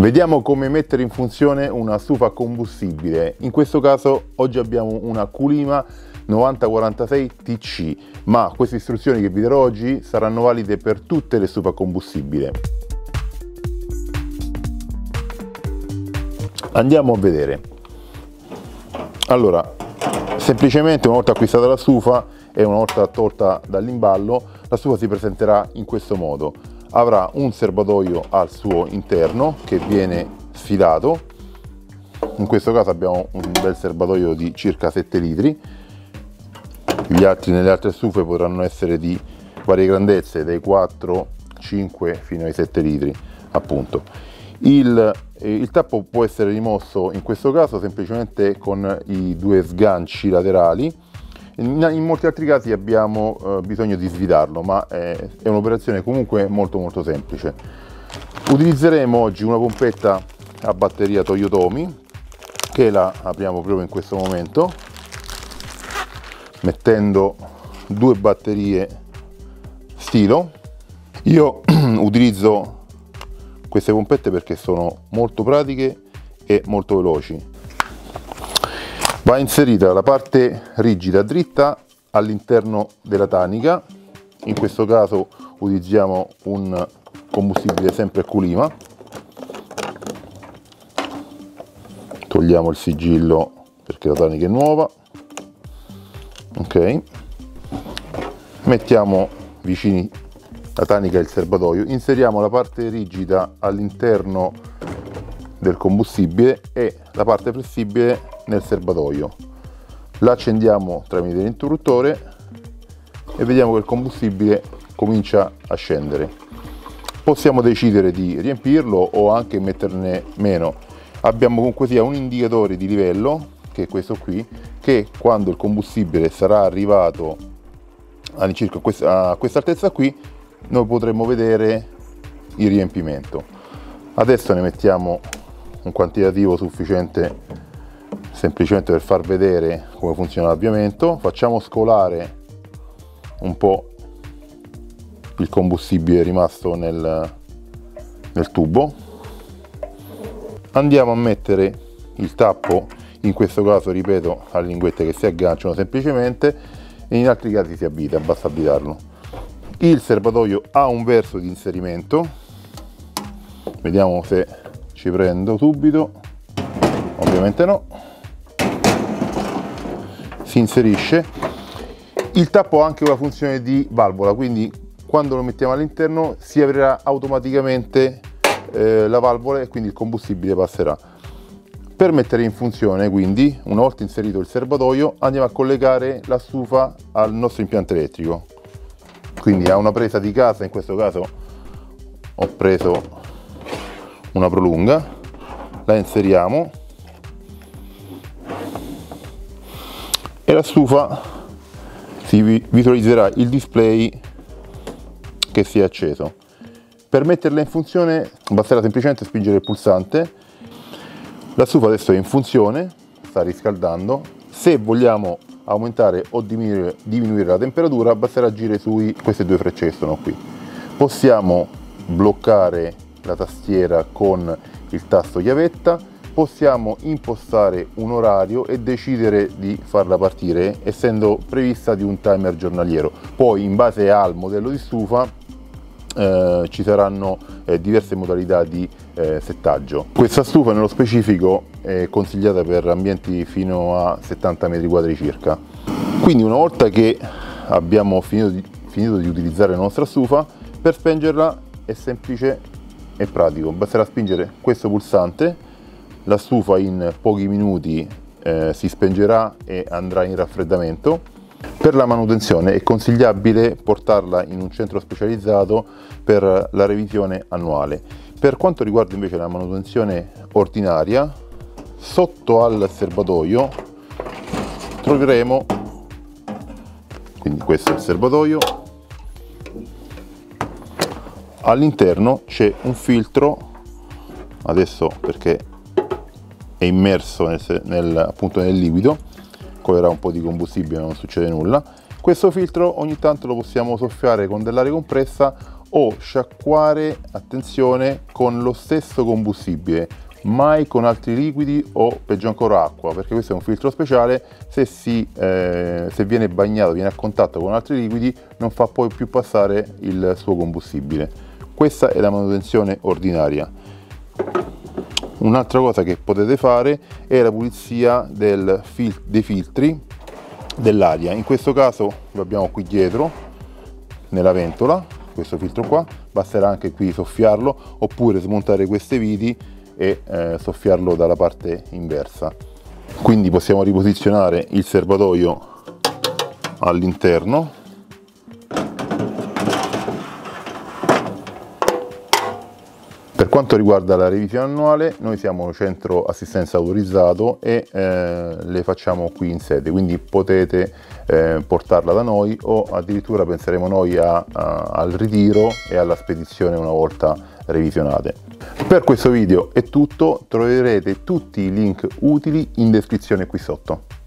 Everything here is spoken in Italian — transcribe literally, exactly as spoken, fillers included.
Vediamo come mettere in funzione una stufa a combustibile. In questo caso oggi abbiamo una Qlima nove zero quattro sei T C, ma queste istruzioni che vi darò oggi saranno valide per tutte le stufe a combustibile. Andiamo a vedere. Allora, semplicemente una volta acquistata la stufa e una volta tolta dall'imballo, la stufa si presenterà in questo modo. Avrà un serbatoio al suo interno che viene sfilato. In questo caso abbiamo un bel serbatoio di circa sette litri. Gli altri nelle altre stufe potranno essere di varie grandezze, dai quattro, cinque fino ai sette litri appunto. Il, il tappo può essere rimosso in questo caso semplicemente con i due sganci laterali. In molti altri casi abbiamo eh, bisogno di svitarlo, ma è, è un'operazione comunque molto molto semplice. Utilizzeremo oggi una pompetta a batteria Toyotomi, che la apriamo proprio in questo momento, mettendo due batterie stilo. Io utilizzo queste pompette perché sono molto pratiche e molto veloci. Va inserita la parte rigida dritta all'interno della tanica. In questo caso utilizziamo un combustibile sempre Qlima. Togliamo il sigillo perché la tanica è nuova. Ok, mettiamo vicini la tanica e il serbatoio, inseriamo la parte rigida all'interno del combustibile e la parte flessibile nel serbatoio. La accendiamo tramite l'interruttore e vediamo che il combustibile comincia a scendere. Possiamo decidere di riempirlo o anche metterne meno. Abbiamo comunque sia un indicatore di livello, che è questo qui, che quando il combustibile sarà arrivato all'incirca a questa altezza qui, noi potremo vedere il riempimento. Adesso ne mettiamo un quantitativo sufficiente semplicemente per far vedere come funziona l'avviamento. Facciamo scolare un po' il combustibile rimasto nel, nel tubo. Andiamo a mettere il tappo, in questo caso ripeto a linguette che si agganciano semplicemente, e in altri casi si avvita, basta avvitarlo. Il serbatoio ha un verso di inserimento, vediamo se ci prendo subito, ovviamente no. Si inserisce. Il tappo ha anche una funzione di valvola, quindi quando lo mettiamo all'interno si aprirà automaticamente eh, la valvola e quindi il combustibile passerà. Per mettere in funzione, quindi, una volta inserito il serbatoio, andiamo a collegare la stufa al nostro impianto elettrico, quindi a una presa di casa. In questo caso ho preso una prolunga, la inseriamo e la stufa si visualizzerà il display che si è acceso. Per metterla in funzione basterà semplicemente spingere il pulsante. La stufa adesso è in funzione, sta riscaldando. Se vogliamo aumentare o diminuire, diminuire la temperatura, basterà agire su queste due frecce che sono qui. Possiamo bloccare la tastiera con il tasto chiavetta. Possiamo impostare un orario e decidere di farla partire, essendo prevista di un timer giornaliero. Poi, in base al modello di stufa, eh, ci saranno eh, diverse modalità di eh, settaggio. Questa stufa nello specifico è consigliata per ambienti fino a settanta metri quadri circa. Quindi, una volta che abbiamo finito di, finito di utilizzare la nostra stufa, per spingerla è semplice e pratico. Basterà spingere questo pulsante. La stufa in pochi minuti eh, si spengerà e andrà in raffreddamento. Per la manutenzione è consigliabile portarla in un centro specializzato per la revisione annuale. Per quanto riguarda invece la manutenzione ordinaria, sotto al serbatoio troveremo, quindi questo è il serbatoio, all'interno c'è un filtro, adesso perché è immerso nel, nel, appunto nel liquido, colerà un po' di combustibile ma non succede nulla. Questo filtro ogni tanto lo possiamo soffiare con dell'aria compressa o sciacquare, attenzione, con lo stesso combustibile, mai con altri liquidi o peggio ancora acqua, perché questo è un filtro speciale. Se, si, eh, se viene bagnato, viene a contatto con altri liquidi, non fa poi più passare il suo combustibile. Questa è la manutenzione ordinaria. Un'altra cosa che potete fare è la pulizia del fil- dei filtri dell'aria. In questo caso lo abbiamo qui dietro nella ventola, questo filtro qua, basterà anche qui soffiarlo, oppure smontare queste viti e eh, soffiarlo dalla parte inversa. Quindi possiamo riposizionare il serbatoio all'interno . Per quanto riguarda la revisione annuale, noi siamo centro assistenza autorizzato e eh, le facciamo qui in sede, quindi potete eh, portarla da noi, o addirittura penseremo noi a, a, al ritiro e alla spedizione una volta revisionate. Per questo video è tutto, troverete tutti i link utili in descrizione qui sotto.